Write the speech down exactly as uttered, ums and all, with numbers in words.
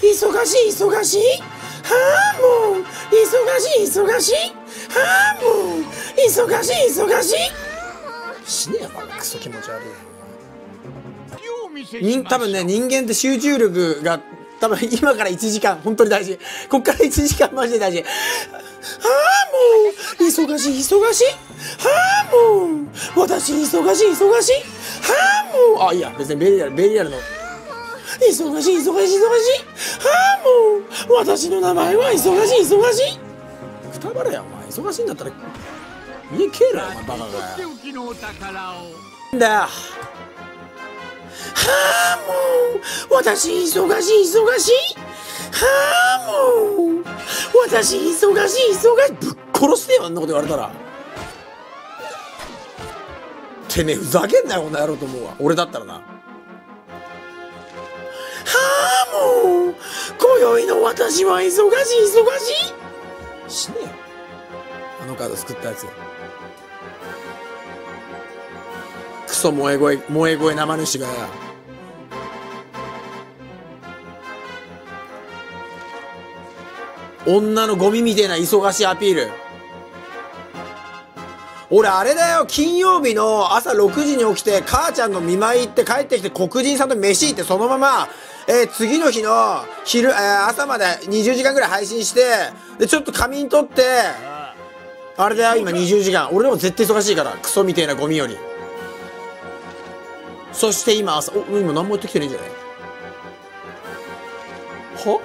忙しい忙しい、はあもう忙しい忙しい、はあもう忙しい忙しい。死ねえよクソ気持ち悪い。多分ね人間って集中力が多分今からいちじかん本当に大事。こっからいちじかんマジで大事。はあもう忙しい忙しい、はあもう私忙しい忙しい、はあもうあいや別にベリアルベリアルの忙しい忙しい忙しい、はあもう私の名前は忙しい忙しい。くたばれやお前、忙しいんだったら家帰れよお前バカがよだよ。はあもう私忙しい忙しい、はあもう私忙しい忙しい。ぶっ殺してよあんなこと言われたら。てめえふざけんなよこんな野郎と思うわ俺だったらな。はあもう今宵の私は忙しい忙しい。死ねよあのカード救ったやつ。クソ萌え声萌え声生主がや。女のゴミみてえな忙しいアピール。俺あれだよ、金曜日の朝ろくじに起きて母ちゃんの見舞い行って帰ってきて黒人さんと飯行ってそのまま、えー、次の日の昼、えー、朝までにじゅうじかんぐらい配信して、でちょっと仮眠取ってあれだよ今にじゅうじかん。俺でも絶対忙しいからクソみてえなゴミより。そして今朝お今何も言ってきてないんじゃないは